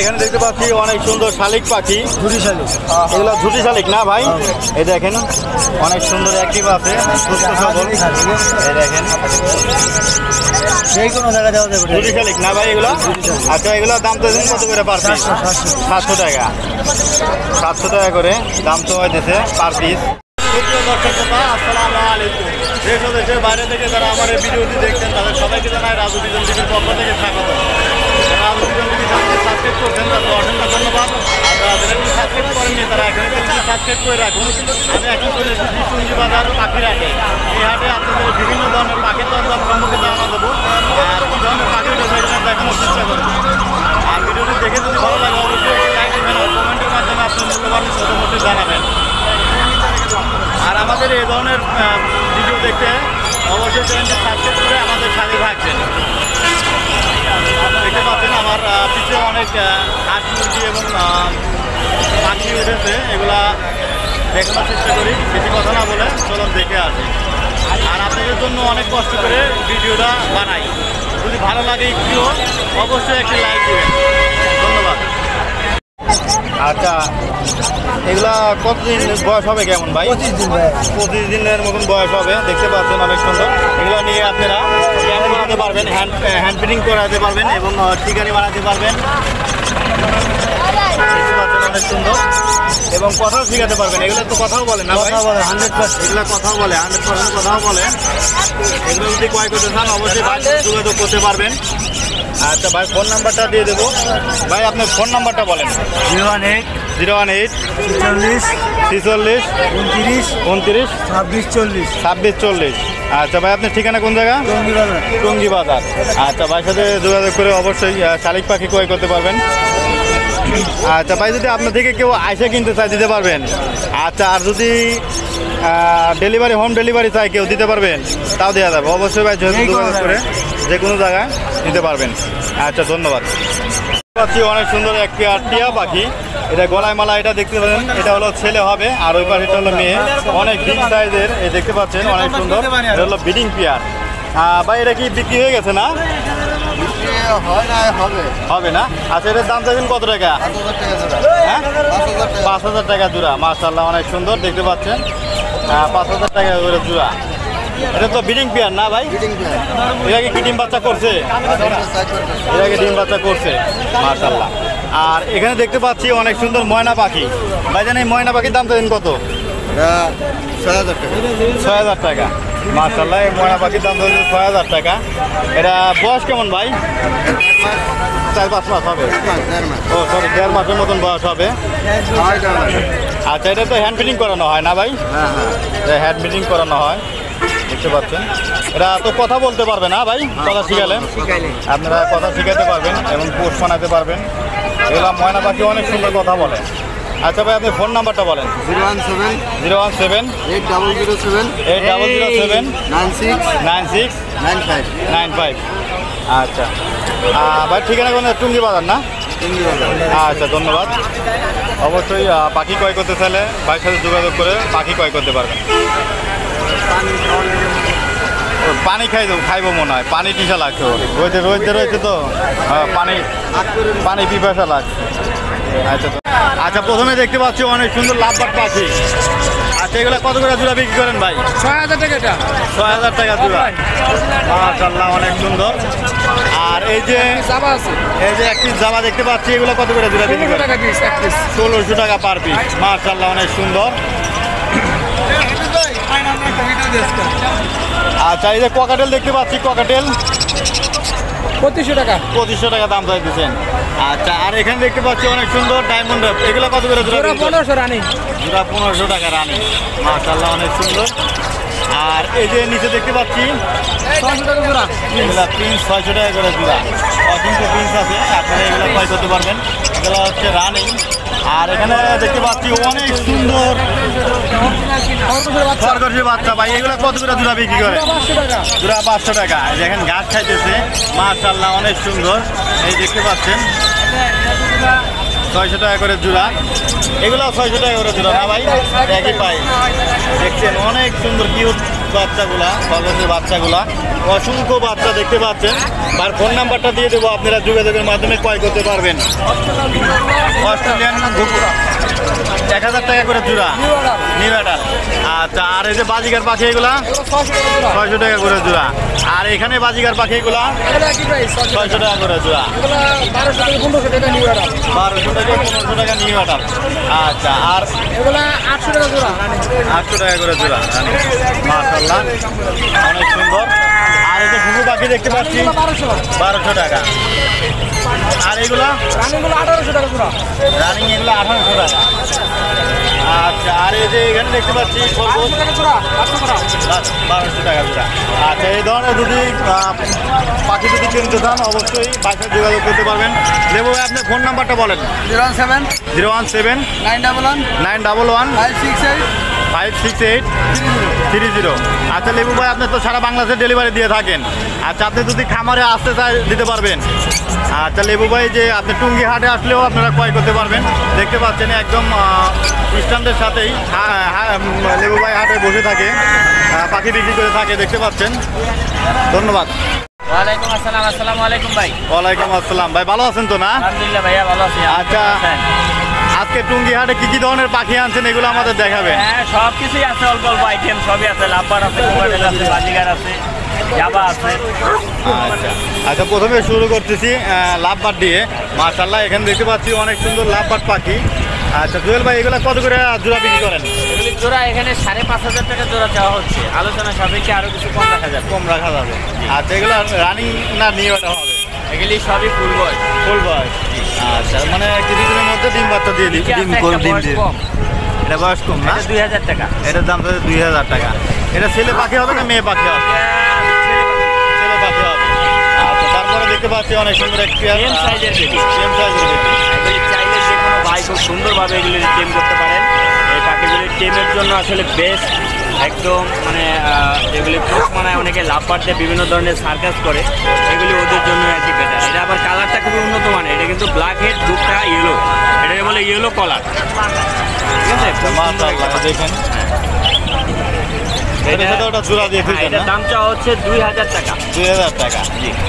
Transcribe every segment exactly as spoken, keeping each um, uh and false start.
এখানে দেখতে পাচ্ছি অনেক সুন্দর শালিক পাখি, ঝুড়ি শালিক, এগুলো ঝুড়ি শালিক না ভাই? এই দেখেন অনেক সুন্দর অ্যাক্টিভ আছে, সুস্থ সবল। এই দেখেন যে কোনো জায়গা যাওয়া যাবে ঝুড়ি শালিক না ভাই এগুলো? আচ্ছা, এগুলোর দাম তো কত করে পার পিস? সাতশো টাকা, সাতশো টাকা করে দাম তো হয়েছে পার পিস। আসসালামু আলাইকুম। দেশ ও দেশের বাইরে থেকে যারা আমার এই ভিডিওটি দেখছেন তাদের সবাইকে জানাই রাজু বিজন টিভির পক্ষ থেকে স্বাগত। রাজু বিজন টিভি সাবস্ক্রাইব করছেন তাদের অসংখ্য ধন্যবাদ। আর যারা সাবস্ক্রাইব করেননি তারা এখানে সাবস্ক্রাইব করে রাখুন। আমি এখন চলে এসেছি টুঙ্গী বাজার পাখির হাটে। এই হাটে আপনাদের বিভিন্ন ধরনের পাখির দরদাম সম্পর্কে জানা দেবো, আর কী ধরনের পাখির ব্যবসা দেখানোর চেষ্টা করবো। আর ভিডিওটি দেখে যদি ভালো লাগে অবশ্যই একটি লাইক দেবেন আর কমেন্টের মাধ্যমে আপনার মূল্যবান মতামত জানাবেন। আর আমাদের এই ধরনের ভিডিও দেখতে অবশ্যই চ্যানেলটি সাবস্ক্রাইব করে আমাদের সাথে থাকবেন। দেখতে পাচ্ছেন আমার পিছিয়ে অনেক হাঁস মুরগি এবং পাখি উঠেছে, এগুলা দেখানোর চেষ্টা করি। বেশি কথা না বলে চলুন দেখে আসি। আর আপনাদের জন্য অনেক কষ্ট করে ভিডিওটা বানাই, যদি ভালো লাগে একটু অবশ্যই একটি লাইক দেবেন। ধন্যবাদ। আচ্ছা, এগুলা কতদিন বয়স হবে কেমন ভাই? পঁচিশ দিন, পঁচিশ দিনের মতন বয়স হবে। দেখতে পাচ্ছেন অনেক সুন্দর। এগুলো নিয়ে আপনারা ক্যাম্প বানাতে পারবেন, হ্যান্ড হ্যান্ড প্রিন্টিং করাতে পারবেন এবং টিকারি বানাতে পারবেন। দেখতে পাচ্ছেন অনেক সুন্দর এবং কথাও শেখাতে পারবেন। এগুলো তো কথাও বলে না, কথা বলে হান্ড্রেড পার্সেন্ট। এগুলো কথাও বলে হান্ড্রেড পার্সেন্ট কথাও বলে। এগুলো যদি ক্রয় করতে চান অবশ্যই যোগাযোগ করতে পারবেন। আচ্ছা ভাই, ফোন নাম্বারটা দিয়ে দেবো। ভাই আপনার ফোন নাম্বারটা বলেন। Zero one eight zero one eight চল্লিশ ছিচল্লিশ উনত্রিশ উনত্রিশ ছাব্বিশ চল্লিশ ছাব্বিশ চল্লিশ। আচ্ছা ভাই, আপনার ঠিকানা কোন জায়গা? টুঙ্গী বাজার, টুঙ্গী বাজার। আচ্ছা ভাইয়ের সাথে যোগাযোগ করে অবশ্যই শালিক পাখি ক্রয় করতে পারবেন। আচ্ছা ভাই, যদি আপনার থেকে কেউ আইসা কিনতে চাই দিতে পারবেন। আচ্ছা, আর যদি ডেলিভারি হোম ডেলিভারি চাই কেউ দিতে পারবেন, তাও দেওয়া যাবে। অবশ্যই ভাই যোগাযোগ করে যে কোনো জায়গায় নিতে পারবেন। আচ্ছা, ধন্যবাদ। পাচ্ছি অনেক সুন্দর এক পেয়ার টিয়া পাখি, এটা গলায় মালা। এটা দেখতে পাচ্ছেন এটা হলো ছেলে হবে, আর ওই পাখিটা হলো মেয়ে। অনেক বিগ সাইজের, এই দেখতে পাচ্ছেন অনেক সুন্দর। এটা হলো ব্রিডিং পেয়ার। ভাই এটা কি বিক্রি হয়ে গেছে? না হবে না। আচ্ছা, এটার দাম চাইছেন কত টাকা? পাঁচ হাজার টাকা জোড়া। মাশাআল্লাহ অনেক সুন্দর, দেখতে পাচ্ছেন পাঁচ হাজার টাকা করে জোড়া। এটা তো ব্রিডিং পেয়ার না ভাই? এর আগে কি ডিম বাচ্চা করছে? এর আগে ডিম বাচ্চা করছে। মাশাআল্লাহ। আর এখানে দেখতে পাচ্ছি অনেক সুন্দর ময়না পাখি। ভাই জানেন ময়না পাখির দাম চাইছেন কত? ছয় হাজার টাকা। ছয় হাজার টাকা। মাশাআল্লাহ, এই ময়না পাখির দাম চাইছেন ছয় হাজার টাকা। এটা বয়স কেমন ভাই? চার পাঁচ মাস হবে। ও সরি, দেড় মাসের মতন বয়স হবে। আচ্ছা, এটা তো হ্যান্ড ফিটিং করানো হয় না ভাই? হ্যাঁ হ্যাঁ, হ্যান্ড ফিটিং করানো হয়। দেখতে পাচ্ছেন এরা তো কথা বলতে পারবে না ভাই? কথা শিখালে আপনারা কথা শিখাতে পারবেন এবং কোর্স বানাতে পারবেন। এগুলো ময়না পাখি অনেক সুন্দর কথা বলে। আচ্ছা ভাই, আপনি ফোন নাম্বারটা বলেন। Zero one seven zero one seven eight double zero seven eight double zero seven nine six nine six nine five nine five. আচ্ছা ভাই, ঠিকানা কোন? টুঙ্গী বাজার না? টুঙ্গী বাজার। আচ্ছা, ধন্যবাদ। অবশ্যই পাখি ক্রয় করতে চাইলে ভাইয়ের সাথে যোগাযোগ করে পাখি ক্রয় করতে পারবেন। পানি খাই খাইবো মনে হয়, পানি পিসা লাগছে। রয়েছে রয়েছে রয়েছে তো পানি পানি পিপাসা লাগছে। আচ্ছা আচ্ছা, প্রথমে দেখতে পাচ্ছি অনেক সুন্দর লাভবার্ড পাখি। আচ্ছা, এগুলো কত করে জোড়া বিক্রি করেন ভাই? ছয় হাজার টাকা। এটা ছয় হাজার টাকা জোড়া। মাশাআল্লাহ অনেক সুন্দর। আর এই যে জাবা আছে, এই যে একটি জাবা দেখতে পাচ্ছি, এগুলো কত করে জোড়া বিক্রি করেন? ষোলোশো টাকা পার পিস। মাশাআল্লাহ অনেক সুন্দর। আচ্ছা, এই যে ককাটেল দেখতে পাচ্ছি, ককাটেল পঁচিশশো টাকা। পঁচিশশো টাকা দাম চাই দিচ্ছেন। আচ্ছা, আর এখানে দেখতে পাচ্ছি অনেক সুন্দর ডায়মন্ড। এগুলো কত করে? পনেরোশো রানি। জোড়া পনেরোশো টাকা রানি। মাশাআল্লাহ অনেক সুন্দর। আর এই যে নিচে দেখতে পাচ্ছি ছয়শো টাকা জোড়া পিস। ছয়শো টাকা করে জোড়া। অসংখ্য পিস আছে, আপনারা এগুলো ক্রয় করতে পারবেন। এগুলো হচ্ছে রানি। আর এখানে দেখতে পাচ্ছি অনেক সুন্দর খরগোশের বাচ্চা। ভাই এগুলো কত করে জোড়া বিক্রি করে? জোড়া পাঁচশো টাকা। দেখেন ঘাস খাইতেছে। মাশাআল্লাহ অনেক সুন্দর। এই দেখতে পাচ্ছেন ছয়শো টাকা করে জোড়া। এগুলো ছয়শো টাকা করে জোড়া না ভাই? একই পাই। দেখছেন অনেক সুন্দর কিউট বাচ্চাগুলা, খরগোশের বাচ্চাগুলা। অসংখ্য বাচ্চা দেখতে পাচ্ছেন, আর ফোন নাম্বারটা দিয়ে দেবো, আপনারা যোগাযোগের মাধ্যমে ক্রয় করতে পারবেন। অস্ট্রেলিয়ান ঘুঘুরা এক হাজার টাকা করে জোড়া নিউ অ্যাডাল্ট। আচ্ছা, আর এই যে বাজিকার পাখি এগুলা ছয়শো টাকা করে জোড়া, আর এখানে বাজিকার পাখি এগুলা ছয়শো টাকা করে জোড়া, বারোশো থেকে পনেরোশো টাকা নিউ অ্যাডাল্ট, বারোশো থেকে পনেরোশো টাকা নিউ অ্যাডাল্ট। আচ্ছা, আর এগুলা আটশো টাকা জোড়া, আটশো টাকা করে জোড়া। মাশাআল্লাহ, অনেক সুন্দর। আর এই যে ঘুঘু পাখি দেখতে পাচ্ছি বারোশো টাকা, আর এগুলা আঠারোশো টাকা জোড়া, রানিং এগুলো আঠারোশো টাকা। আচ্ছা, আর এই যে এখানে দেখতে পাচ্ছি বারোশো টাকা জোড়া। আচ্ছা, এই ধরনের যদি পাখি যদি কিনতে চান অবশ্যই বাসায় যোগাযোগ করতে পারবেন। দেবো ভাই, আপনার ফোন নাম্বারটা বলেন। Zero one seven zero one seven nine double one nine double one five six eight five six eight three zero. আচ্ছা লেবু ভাই, আপনি তো সারা বাংলাদেশে ডেলিভারি দিয়ে থাকেন। আচ্ছা, আপনি যদি খামারে আসতে চাই দিতে পারবেন। আচ্ছা লেবু ভাই, যে আপনি টুঙ্গী হাটে আসলেও আপনারা ক্রয় করতে পারবেন। দেখতে পাচ্ছেন একদম স্ট্যান্ডের সাথেই লেবু ভাই হাটে বসে থাকে, পাখি বিক্রি করে থাকে, দেখতে পাচ্ছেন। ধন্যবাদ। ওয়ালাইকুম আসসালাম। আসসালামু আলাইকুম ভাই। ওয়ালাইকুম আসসালাম ভাই, ভালো আছেন তো? না আলহামদুলিল্লাহ ভাইয়া ভালো আছি। আচ্ছা, আজকে টুঙ্গী হাটে কি কি ধরনের পাখি আনছেন এগুলো আমাদের দেখাবেন? হ্যাঁ, সব কিছুই আছে, অল্প অল্প আইটেম সবই আছে। লাভবার আছে, কোকাটেল আছে, বাজিকার আছে, জাবা আছে। আচ্ছা আচ্ছা, প্রথমে শুরু করতেছি লাভবার দিয়ে। মাশাআল্লাহ, এখানে দেখতে পাচ্ছি অনেক সুন্দর লাভবার পাখি। আচ্ছা জুয়েল ভাই, এগুলো কত করে জোড়া বিক্রি করেন? এগুলি জোড়া এখানে সাড়ে পাঁচ হাজার টাকা জোড়া দেওয়া হচ্ছে, আলোচনা সাপেক্ষে আরও কিছু কম রাখা যাবে, কম রাখা যাবে। আচ্ছা, এগুলো রানিং না নিয়ে ওটা হবে? এগুলি সবই ফুল বয়স, ফুল বয়স। আচ্ছা, মানে কিছুদিনের মধ্যে ডিম বাচ্চা দিয়ে দিই। ডিম ডিম দিয়ে এটা বয়স কম না? দুই হাজার টাকা এটার দাম, তাদের দুই হাজার টাকা। এটা ছেলে পাখি হবে না মেয়ে পাখি হবে? ছেলে পাখি হবে। আচ্ছা, তারপরে দেখতে পাচ্ছি অনেক সুন্দর একটি এম সাইজের বেবি, এম সাইজের বেবি। এগুলি চাইলে যে কোনো ভাই খুব সুন্দরভাবে এগুলি টেম করতে পারেন। এই পাখিগুলি টেমের জন্য আসলে বেস্ট একদম, মানে এগুলি খুব মানে অনেকে লাফাতে বিভিন্ন ধরনের সার্কাস করে, এগুলি ওদের জন্য একটি বেটার। এটা আবার কালারটা খুবই উন্নত মানের, এটা কিন্তু ব্ল্যাক হেড, দুধটা ইয়েলো, এটাকে বলে ইয়েলো কলার, ঠিক আছে? দেখেন, এটার দাম চাওয়া হচ্ছে দুই হাজার টাকা, দুই হাজার টাকা।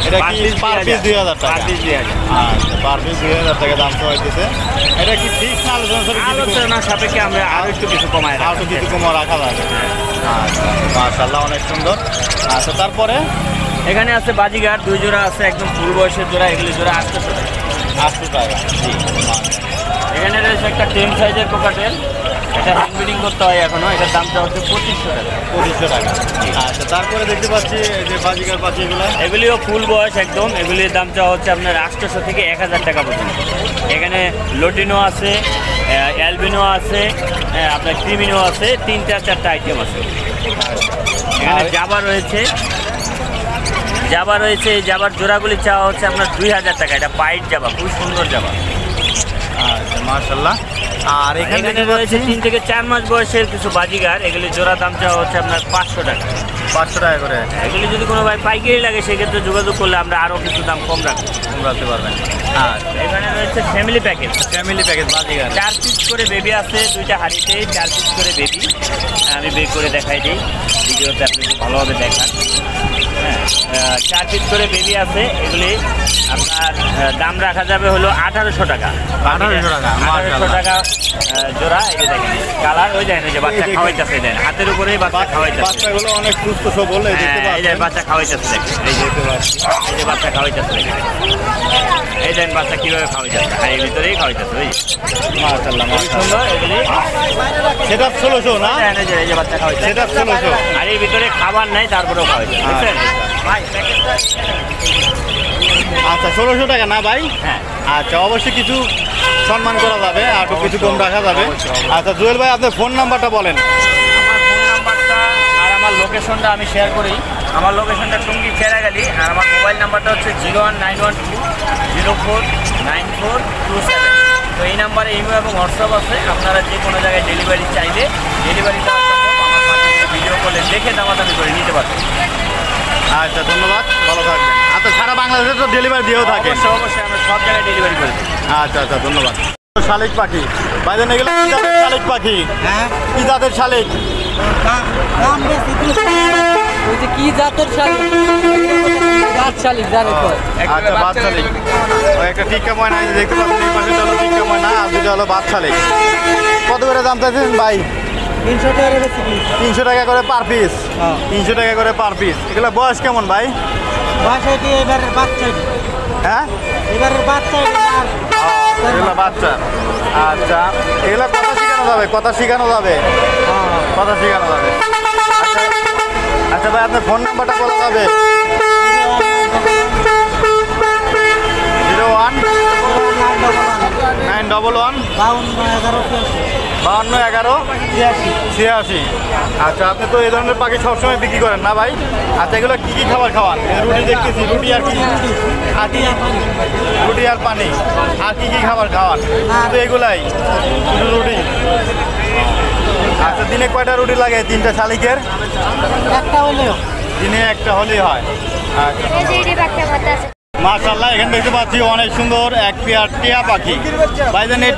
এটা দুই হাজার টাকা, দুই হাজার টাকা দাম চাওয়া হইতেছে। এটা কি ফিক্স না আলোচনা সাপেক্ষে আমরা আরও একটু কিছু কমাই, আরও কিছু কমা রাখা লাগে। আচ্ছা, মাশাআল্লাহ, অনেক সুন্দর। আচ্ছা, তারপরে এখানে আছে বাজিঘাট, দুই জোড়া আছে একদম ফুল বয়সের জোড়া, এগুলি জোড়া আটশো টাকা, আটশো টাকা। এখানে রয়েছে একটা টেন সাইজের কোকাটেল, এটা হ্যান্ড ব্রিডিং করতে হয় এখনো, এটার দামটা হচ্ছে পঁচিশশো টাকা, পঁচিশশো টাকা। আচ্ছা, তারপরে দেখতে পাচ্ছি যে বাজিকার পাখি, এগুলো এগুলিও ফুল বয়স একদম, এগুলির দামটা হচ্ছে আপনার আটশোশো থেকে এক হাজার টাকা পর্যন্ত। এখানে লোটিনো আছে, অ্যালবিনো আছে, আপনার ক্রিমিনো আছে, তিনটা চারটা আইটেম আছে। এখানে জাবা রয়েছে, জাবা রয়েছে, এই জাবার জোড়াগুলি চাওয়া হচ্ছে আপনার দুই হাজার টাকা। এটা পাইট জাবা, খুব সুন্দর জাবা। আচ্ছা, মাশাআল্লাহ। আর এখানে রয়েছে তিন থেকে চার মাস বয়সের কিছু বাজিকার, এগুলি জোড়া দাম চাওয়া হচ্ছে আপনার পাঁচশো টাকা, পাঁচশো টাকা করে। এগুলি যদি কোনো ভাই পাইকারি লাগে সেক্ষেত্রে যোগাযোগ করলে আমরা আরও কিছু দাম কম রাখবো, কম রাখতে পারবেন। আর এখানে রয়েছে ফ্যামিলি প্যাকেজ, ফ্যামিলি প্যাকেজ বাজিকার, চার পিস করে বেবি আছে, দুইটা হাঁড়িতে চার পিস করে বেবি। আমি বের করে দেখাই দিই ভিডিওতে, আপনি ভালোভাবে দেখান। হ্যাঁ, চার পিস করে বেবি আছে, এগুলি আপনার দাম রাখা যাবে হলো আঠারোশো টাকা, আঠারোশো টাকা, আঠারোশো টাকা জোড়া। এই যে দেখেন কালার, ওই যায় না যে বাচ্চা খাওয়াইতেছে, দেন হাতের উপরেই বাচ্চা খাওয়াইতেছে, বাচ্চাগুলো অনেক সুস্থ সবল, এই দেখতে পাচ্ছেন। এই যে বাচ্চা খাওয়াইতেছে, এই দেখতে পাচ্ছেন, এই যে বাচ্চা খাওয়াইতেছে, এই দেন বাচ্চা কীভাবে খাওয়াইতেছে, আর এর ভিতরেই খাওয়াইতেছে। ওই মাশাআল্লাহ, মাশাআল্লাহ। এগুলি সেটা ষোলোশো না? এই যে বাচ্চা খাওয়াইতেছে, সেটা ষোলোশো, আর এর ভিতরে খাবার নাই, তারপরেও খাওয়াইতেছে, বুঝছেন ভাই? আচ্ছা, ষোলোশো টাকা না ভাই? হ্যাঁ। আচ্ছা, অবশ্যই কিছু সম্মান করা যাবে, আর কিছু কম রাখা যাবে। আচ্ছা জুয়েল ভাই, আপনার ফোন নাম্বারটা বলেন। আমার ফোন নাম্বারটা আর আমার লোকেশনটা আমি শেয়ার করি। আমার লোকেশনটা টুঙ্গী চেরাগালি, আর আমার মোবাইল নাম্বারটা হচ্ছে zero one nine one two zero four nine four two seven. তো এই নাম্বারে ইমেল এবং হোয়াটসঅ্যাপ আছে, আপনারা যে কোনো জায়গায় ডেলিভারি চাইলে ডেলিভারি দেওয়া সম্ভব। আমার পাশে ভিডিও কলে দেখে দামাদামি করে নিতে পারবেন। আচ্ছা, ধন্যবাদ, ভালো থাকবেন। আচ্ছা, সারা বাংলাদেশে তো ডেলিভারি দিয়েও থাকে? অবশ্যই, আমরা সব জায়গায় ডেলিভারি করি। আচ্ছা আচ্ছা, ধন্যবাদ। শালিক পাখি বাইরে নিয়ে গেলে কি জাতের শালিক পাখি? হ্যাঁ, কি জাতের শালিক? কত করে দাম চাইছেন ভাই? তিনশো টাকা তিনশো টাকা করে পার পিস তিনশো টাকা করে পার পিস এগুলো বয়স কেমন ভাই? হ্যাঁ বাচ্চা। আচ্ছা এগুলো কথা শেখানো যাবে কথা শেখানো যাবে কথা শেখানো যাবে। আচ্ছা ভাই আপনার ফোন নাম্বারটা বলা যাবে? Zero one nine double one বাউন্ন এগারো ছিয়াশি। আচ্ছা আপনি তো এই ধরনের পাখি সবসময় বিক্রি করেন না ভাই? আচ্ছা এগুলো কী কী খাবার খাওয়ান? রুটি দেখতেছি, রুটি আর কি আটি রুটি আর পানি, আর কী কী খাবার খাওয়ান? তো এগুলাই রুটি। আচ্ছা দিনে কয়টা রুটি লাগে তিনটা শালিকের? একটা হলেও দিনে একটা হলেই হয়। আচ্ছা মাশাআল্লাহ এখানে দেখতে পাচ্ছি অনেক সুন্দর এক পেয়ার টিয়া পাখি। ভাইজান এই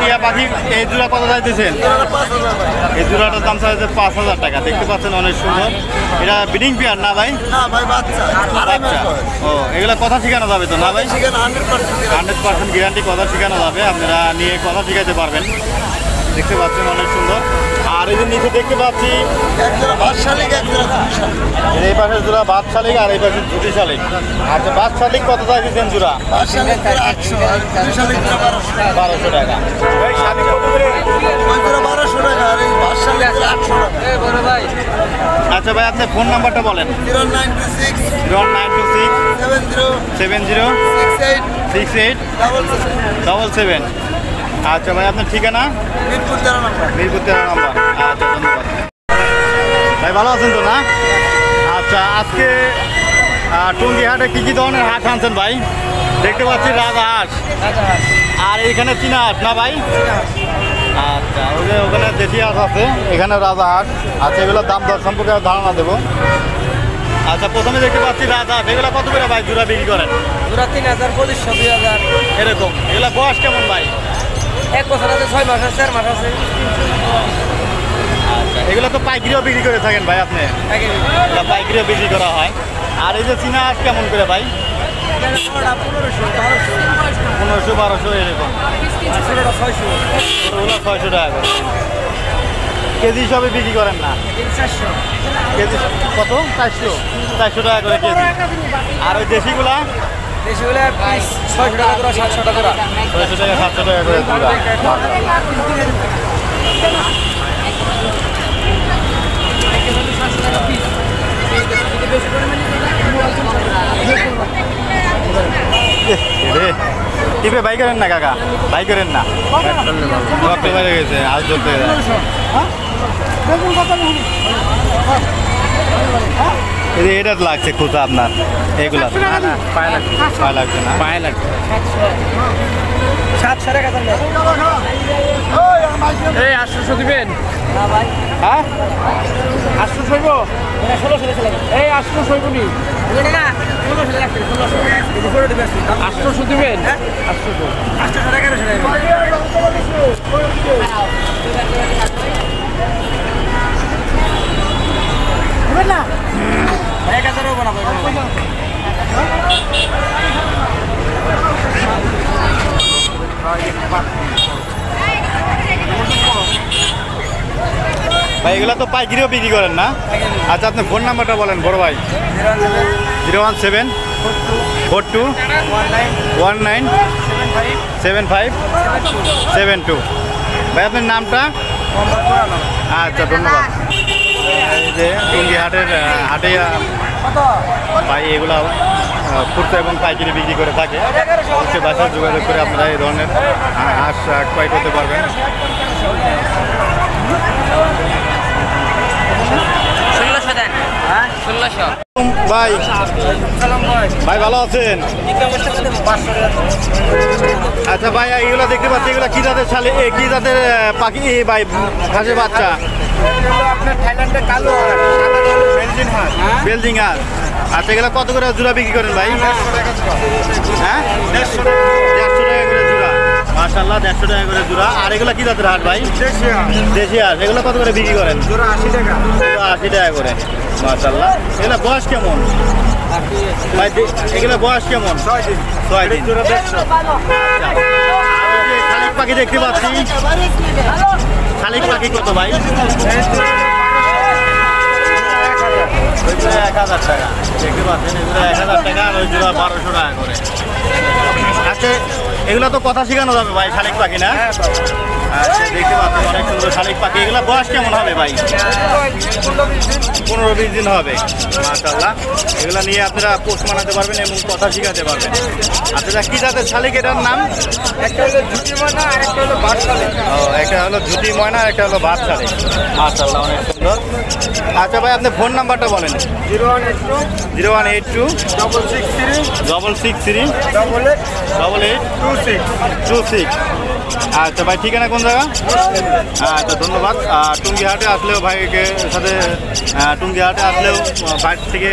টিয়া পাখি এই জোড়া কত চাইতেছেন? এই জোড়াটার দাম চাইছে পাঁচ হাজার টাকা। দেখতে পাচ্ছেন অনেক সুন্দর, এটা ব্রিডিং পেয়ার না ভাই? বাচ্চা। ও এগুলো কথা শেখানো যাবে তো না ভাই? হান্ড্রেড পার্সেন্ট গ্যারান্টি কথা শেখানো যাবে, আপনারা নিয়ে কথা শেখাতে পারবেন। দেখতে পাচ্ছেন অনেক সুন্দর। আর এই যে নিচে দেখতে পাচ্ছি এই পাশে জোড়া বাদ শালিক আর এই পাশে দুটি শালিক। আচ্ছা বাদ শালিক কত চাইছেন জোড়া? বারোশো টাকা। আচ্ছা ভাই আপনার ফোন নাম্বারটা বলেন? Zero nine two six seven zero six eight double seven. আচ্ছা ভাই আপনার ঠিকানা? মিরপুর তেরো নম্বর। মিরপুর তেরো নম্বর। আচ্ছা ধন্যবাদ ভাই, ভালো আছেন তো না? আচ্ছা আজকে টুঙ্গী হাটে কী কী ধরনের হাঁস আনছেন ভাই? দেখতে পাচ্ছি রাজা হাঁস আর এইখানে চীনা হাঁস না ভাই? আচ্ছা ওই যে ওখানে দেশি হাঁস আছে, এখানে রাজা হাঁস। আচ্ছা এগুলোর দাম দর সম্পর্কে ধারণা দেবো। আচ্ছা প্রথমে দেখতে পাচ্ছি রাজা হাঁস, এগুলো কত করে ভাই জোড়া বিক্রি করেন? জোড়া তিন হাজার পঁচিশশো দুই হাজার এরকম। এগুলো বয়স কেমন ভাই? এক বছর আছে, ছয় মাস আছে, চার মাস আছে। আচ্ছা এগুলো তো পাইকারিও বিক্রি করে থাকেন ভাই আপনি? পাইকারিও বিক্রি করা হয়। আর এই যে চীনা হাঁস কেমন করে ভাই? পনেরোশো বারোশো এরকম। ছয়শো ওগুলো ছয়শো টাকা করে কেজি হিসাবে বিক্রি করেন না? কেজি কত? চারশো চারশো টাকা করে কেজি। আর ওই দেশিগুলা? টিপে বাই করেন না কাকা? বাই করেন না গেছে আজ চলতে এটা লাগছে কোথা আপনার? এগুলা পায়ে লাগছে না? পায়ে লাগছে আটশোশো দিবেন? হ্যাঁ আটশো সইব এই আটশো সইবনি আটশোশো দিবেন? আটশোশো আটশোশো টাকা। ভাই এগুলো তো পাইকারিও বিক্রি করেন না? আচ্ছা আপনি ফোন নাম্বারটা বলেন বড় ভাই? Zero one seven four two one nine seven five seven two. ভাই আপনার নামটা? আচ্ছা ধন্যবাদ। যে টুঙ্গী হাটের হাটে ভাই এগুলো খুচরা এবং পাইকারি বিক্রি করে থাকে, সে বাসায় যোগাযোগ করে আপনারা এই ধরনের হাঁস ক্রয় করতে পারবেন। ভাই ভাই ভালো আছেন? আচ্ছা ভাই এগুলো দেখতে পাচ্ছি এগুলো কি জাতের শালি কি জাতের পাখি ভাই হাঁসের বাচ্চা? বেলজিং হাঁস। আচ্ছা এগুলো কত করে জোড়া বিক্রি করেন ভাই? হ্যাঁ দেড়শো টাকা করে জোড়া। মাশাআল্লাহ একশো টাকা করে জোড়া। আর এগুলো কি জাতের হাট ভাই? দেশি হাট। এগুলো কত করে বিক্রি করেন? জোড়া আশি টাকা। জোড়া আশি টাকা করে। মাশাআল্লাহ। এগুলো বয়স কেমন ভাই? এগুলো বয়স কেমন? ছয় দিন। ছয় দিন। জোড়া দেড়শো। খালিক পাখি দেখতে পাচ্ছি। খালিক পাখি কত ভাই? এক হাজার টাকা। দেখতে পাচ্ছেন এগুলো এক হাজার টাকা আর ওই জোড়া বারোশো টাকা করে। আচ্ছা এগুলো তো কথা শেখানো যাবে ভাই শালিক পাখি না? আচ্ছা দেখতে পাচ্ছেন অনেক সুন্দর শালিক পাখি। এগুলো বয়স কেমন হবে ভাই? পনেরো বিশ দিন হবে। মাশাআল্লাহ। এগুলো নিয়ে আপনারা পোষ মানাতে পারবেন এবং কথা শেখাতে পারবেন। আচ্ছা কী জাতের শালিক এটার নাম? একটা হলো ঝুঁটি ময়না আর একটা হলো ভাত শালিক। ও একটা হলো ঝুঁটি ময়না আর একটা হলো ভাত শালিক। মাশাআল্লাহ অনেক সুন্দর। আচ্ছা ভাই আপনি ফোন নাম্বারটা বলেন। Zero one eight two zero one eight two double six three double six three double eight double eight two six two six. আচ্ছা ভাই ঠিকানা কোন জায়গা? আচ্ছা ধন্যবাদ। টুঙ্গী হাটে আসলেও ভাইকে সাথে টুঙ্গী হাটে আসলেও বাইর থেকে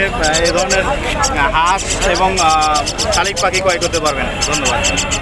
এ ধরনের হাঁস এবং শালিক পাখি ক্রয় করতে পারবেন। ধন্যবাদ।